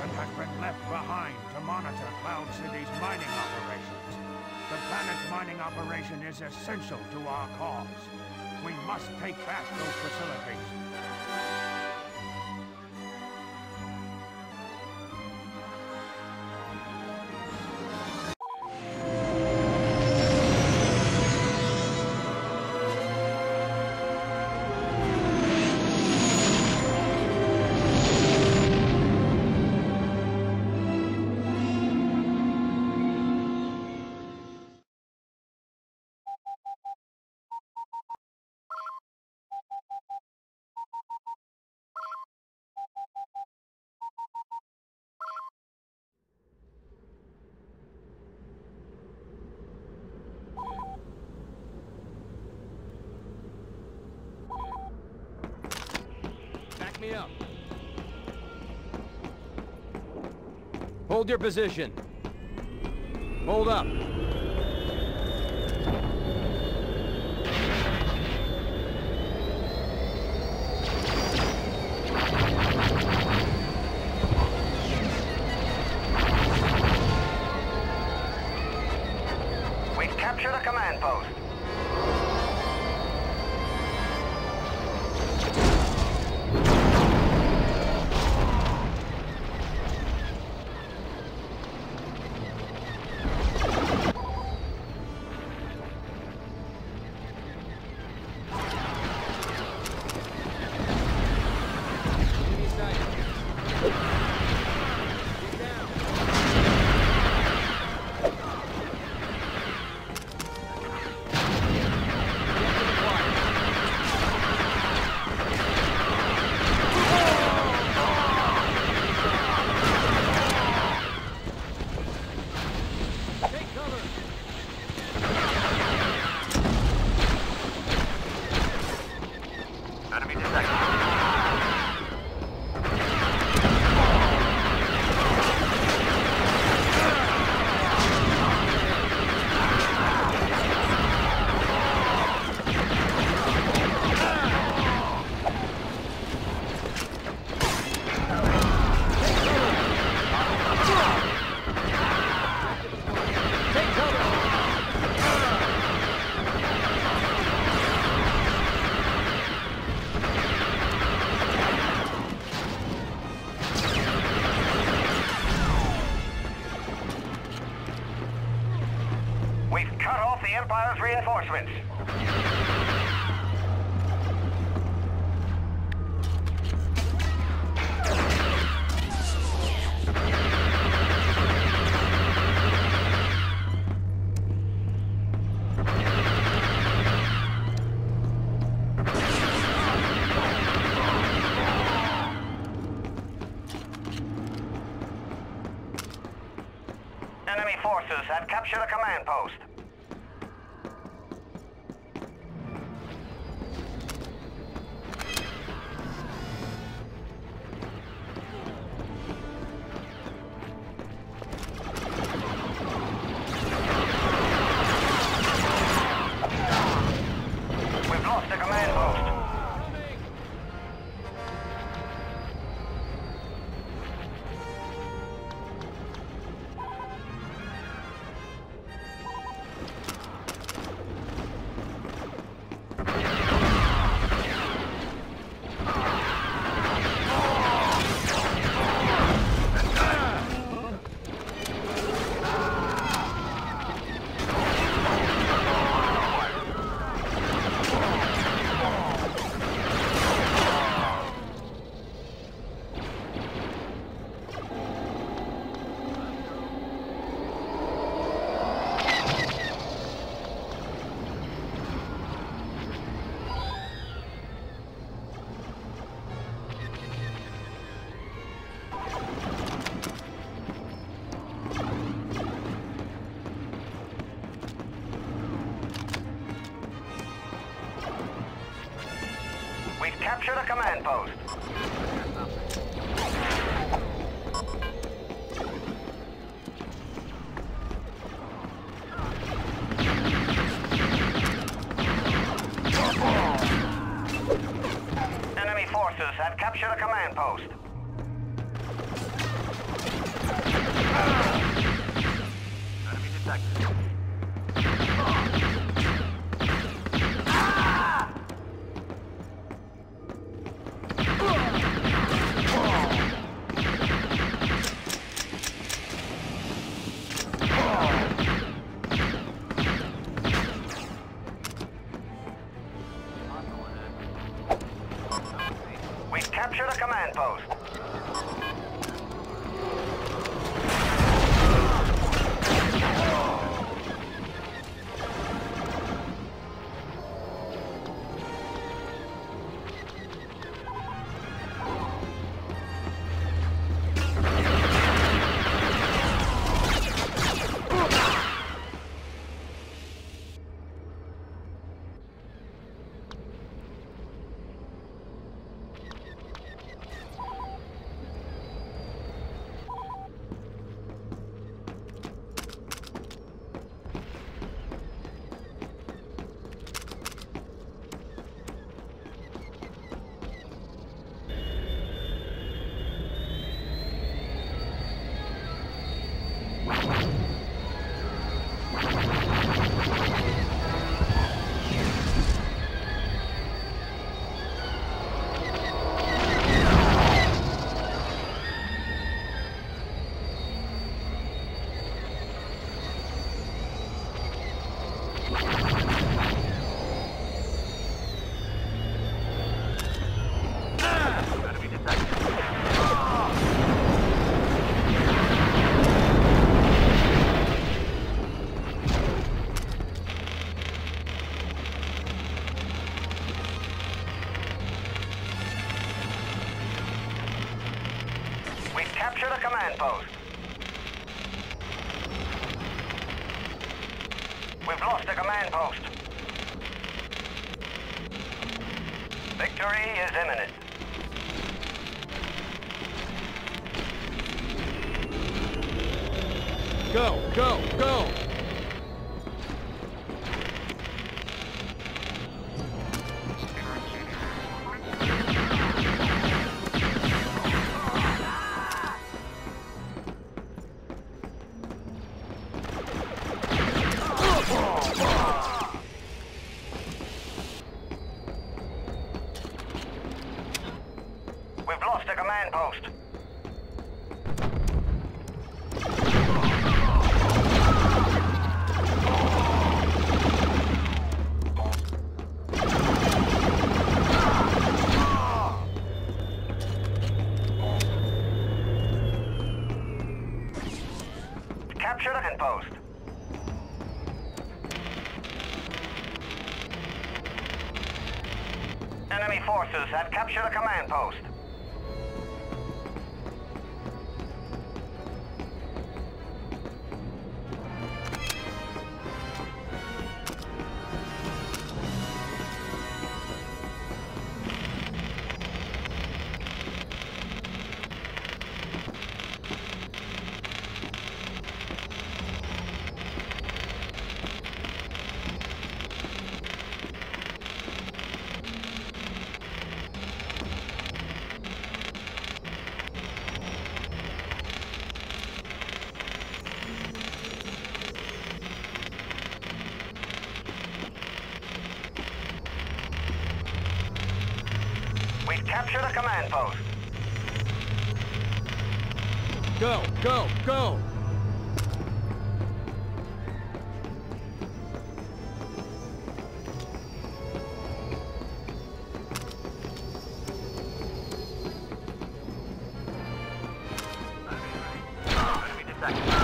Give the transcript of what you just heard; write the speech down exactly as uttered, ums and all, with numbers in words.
person has been left behind to monitor Cloud City's mining operations. The planet's mining operation is essential to our cause. We must take back those facilities. Me up. Hold your position. Hold up. We've captured a command post. Reinforcements. Enemy forces have captured a command post. Capture the command post. Enemy forces have captured a command post. Capture the command post. We've lost the command post. Victory is imminent. Go, go, go! Enemy forces have captured a command post. Capture the command post. Go, go, go! Enemy detected.